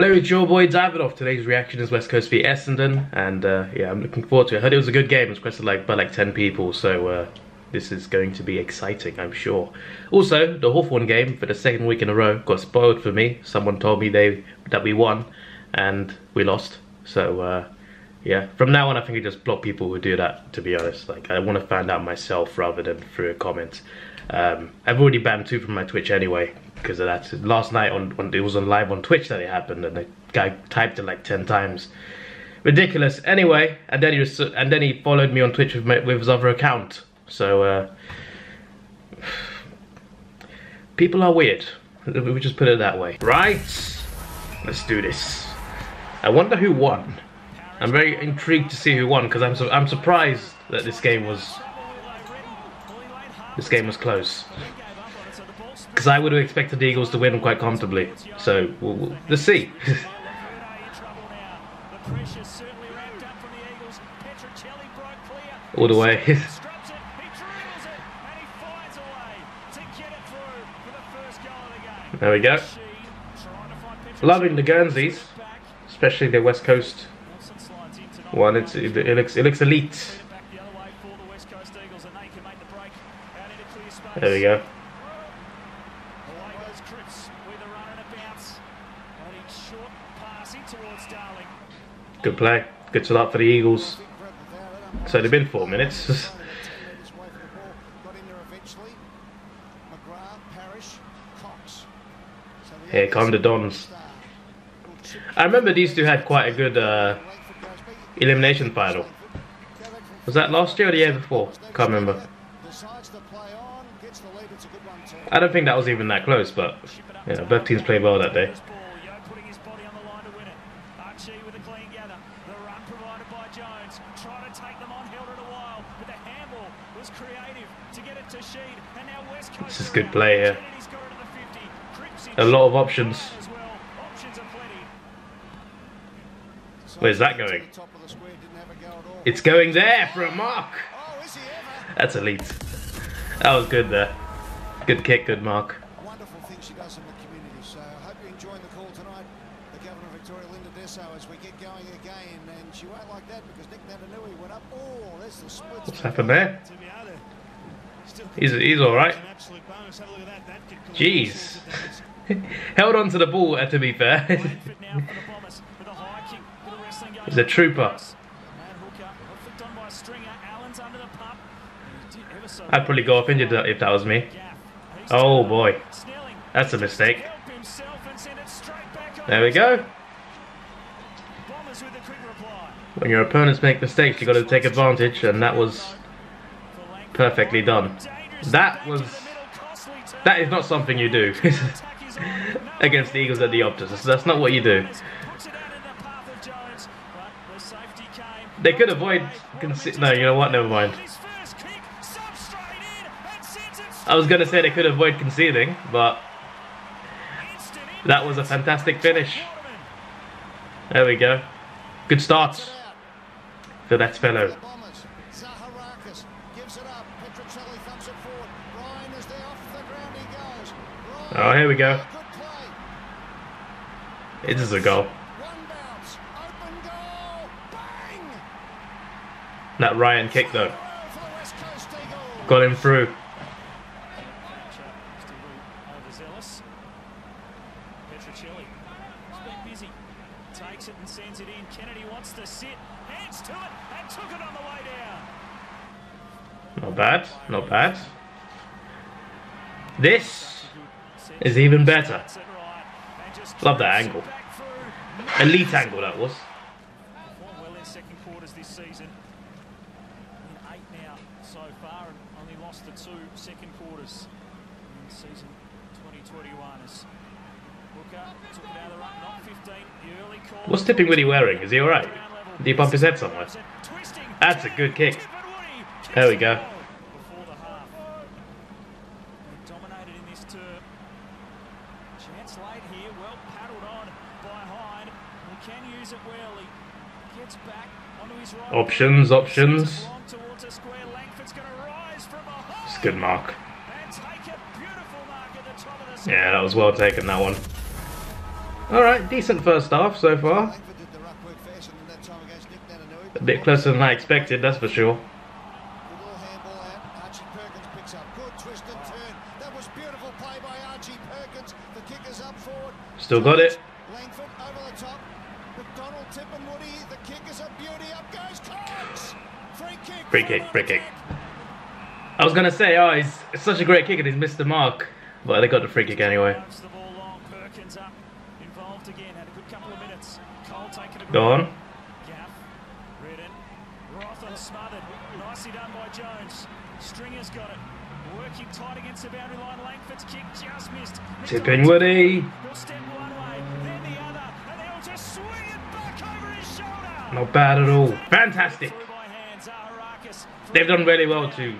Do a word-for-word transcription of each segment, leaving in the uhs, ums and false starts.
Hello, it's your boy Davidoff. Today's reaction is West Coast v Essendon, and uh, yeah, I'm looking forward to it. I heard it was a good game. It was requested like by like ten people, so uh, this is going to be exciting, I'm sure. Also, the Hawthorn game for the second week in a row got spoiled for me. Someone told me they that we won, and we lost. So uh, yeah, from now on, I think I just block people who do that. To be honest, like I want to find out myself rather than through a comment. Um, I've already banned two from my Twitch anyway because of that. Last night on, on it was on live on Twitch that it happened, and the guy typed it like ten times. Ridiculous. Anyway, and then he was, and then he followed me on Twitch with, my, with his other account. So uh, people are weird. We just put it that way. Right, let's do this. I wonder who won. I'm very intrigued to see who won because I'm su I'm surprised that this game was. This game was close, because I would have expected the Eagles to win quite comfortably, so we'll, we'll, let's see. All the way. There we go. Loving the Guernseys, especially the West Coast one. It's, it, it, looks, it looks elite. There we go. Good play. Good start for the Eagles. It's only been four minutes. Here come the Dons. I remember these two had quite a good uh, elimination final. Was that last year or the year before? Can't remember. I don't think that was even that close, but you know, both teams played well that day. This is good play here. A lot of options. Where's that going? It's going there for a mark. That's elite. That was good there. Good kick, good mark. Wonderful thing she does in the community. So I hope you're enjoying the call tonight. The Governor of Victoria, Linda Dessau, as we get going again, and she won't like that because Nick Natanui went up. Oh, there's the split. What's happened there? He's he's all right. Jeez, held on to the ball. To be fair, he's a trooper. I'd probably go off injured if that was me. Oh boy, that's a mistake. There we go. When your opponents make mistakes, you got to take advantage, and that was perfectly done. That was that is not something you do against the Eagles at the Optus. That's not what you do. They could avoid. No, you know what? Never mind. I was going to say they could avoid conceding, but that was a fantastic finish. There we go. Good start for that fellow. Oh, here we go. It is a goal. That Ryan kick, though. Got him through. Takes it and sends it in. Kennedy wants to sit, hands to it, and took it on the way down. Not bad, not bad. This is even better. Love that angle. Elite angle that was. Well, their second quarters this season. In eight now so far, and only lost the two second quarters in season twenty twenty-one. What's Tipping Woody wearing? Is he alright? Did he bump his head somewhere? That's a good kick. There we go. Options, options. It's a good mark. Yeah, that was well taken, that one. Alright, decent first half so far. A bit closer than I expected, that's for sure. Still got it. Free kick, free kick. I was going to say, oh, he's it's such a great kick and he's missed the mark. But they got the free kick anyway. Go on. Nicely done by Jones. Stringer's got it. Working tight against the boundary line. Langford's kick just missed. Tip in Woody. He'll step one way, then the other, and they'll just swing it back over his shoulder. Not bad at all. Fantastic. They've done really well to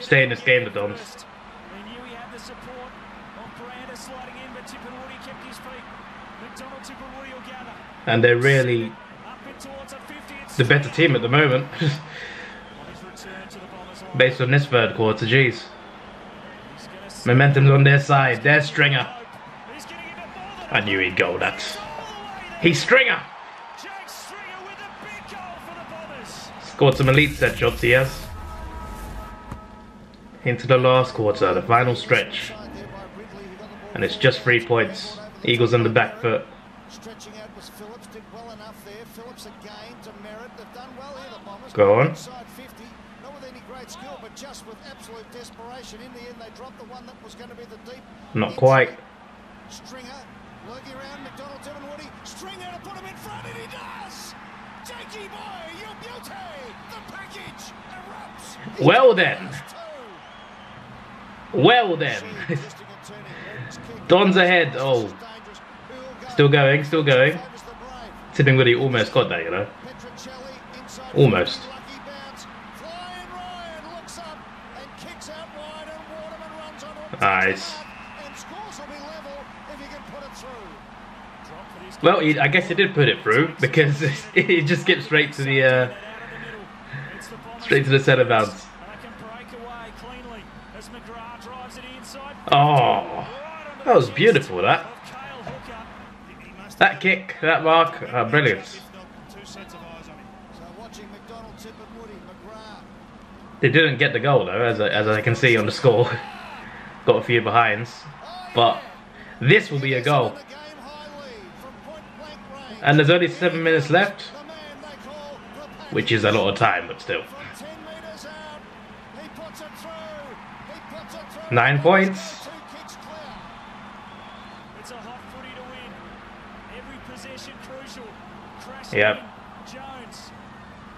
stay in this game, the Dons. They knew he had the support of Brander sliding in, but Tip and Woody kept his feet. McDonald, Tip and Woody will gather. And they're really the better team at the moment. Based on this third quarter, geez. Momentum's on their side. There's Stringer. I knew he'd go that. He's Stringer! Scored some elite set shots, he has. Into the last quarter, the final stretch. And it's just three points. Eagles on the back foot. Stretching out was Phillips, did well enough there. Phillips again to Merritt. They've done well here, the Bombers. Go on. Skill, but just with absolute desperation in the end they dropped the one that was going to be the deep. Not inside. Quite. Stringer, lurking around McDonald, Tim and Woody. Stringer to put him in front and he does. Jakey boy, you beauty. The package erupts. Well then. Well then. Don's ahead. Oh. Still going, still going. Tim and Woody almost got that, you know. Almost. Nice. Well, he, I guess he did put it through because he just skipped straight to the uh, straight to the centre bounce. Oh, that was beautiful. That that kick, that mark, oh, brilliant. They didn't get the goal though, as I, as I can see on the score. Got a few behinds, but this will be a goal. And there's only seven minutes left, which is a lot of time, but still. Nine points. Yep.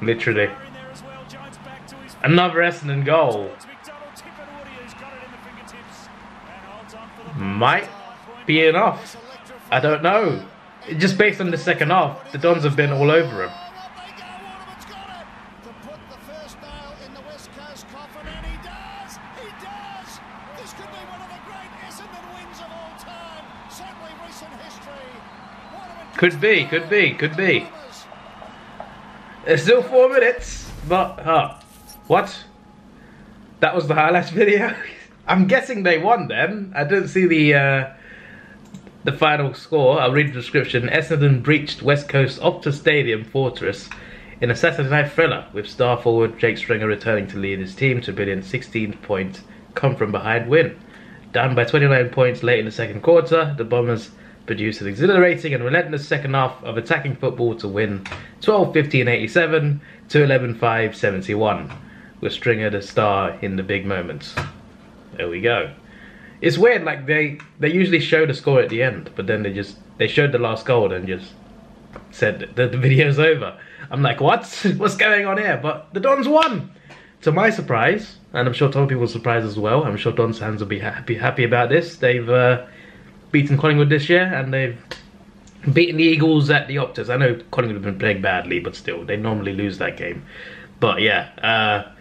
Literally. Another Essendon goal. Might be enough. I don't know. Just based on the second half, the Dons have been all over him. Could be, could be, could be. It's still four minutes, but uh, what? That was the highlights video. I'm guessing they won then. I didn't see the uh, the final score. I'll read the description. Essendon breached West Coast Optus Stadium Fortress in a Saturday night thriller, with star forward Jake Stringer returning to lead his team to brilliant sixteen point come-from-behind win. Down by twenty-nine points late in the second quarter, the Bombers produced an exhilarating and relentless second half of attacking football to win twelve fifteen eighty-seven to eleven five seventy-one, with Stringer the star in the big moments. There we go. It's weird, like they they usually show the score at the end, but then they just they showed the last goal and just said that the, the video's over. I'm like, what? What's going on here? But the Dons won, to my surprise, and I'm sure other people's surprise as well. I'm sure Dons fans will be happy happy about this. They've uh, beaten Collingwood this year, and they've beaten the Eagles at the Optus. I know Collingwood have been playing badly, but still, they normally lose that game. But yeah. Uh,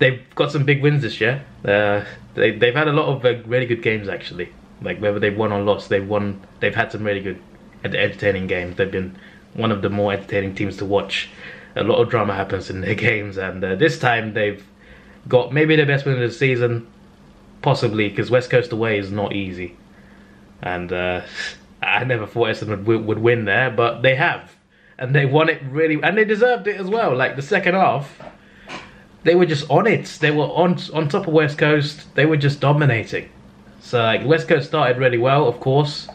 They've got some big wins this year. Uh, they, they've had a lot of uh, really good games actually. Like whether they've won or lost, they've won. They've had some really good, entertaining games. They've been one of the more entertaining teams to watch. A lot of drama happens in their games, and uh, this time they've got maybe their best win of the season, possibly, because West Coast away is not easy. And uh, I never thought Essendon would, would win there, but they have. And they won it really, and they deserved it as well. Like, the second half, they were just on it. They were on on top of West Coast. They were just dominating. So, like, West Coast started really well, of course.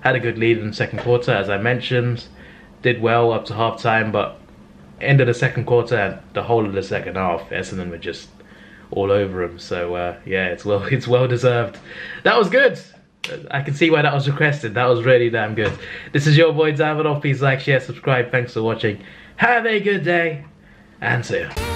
Had a good lead in the second quarter, as I mentioned. Did well up to half-time, but end of the second quarter and the whole of the second half, Essendon were just all over them. So, uh, yeah, it's well, it's well-deserved. That was good. I can see why that was requested. That was really damn good. This is your boy Davidoff. Please like, share, subscribe. Thanks for watching. Have a good day, and see ya.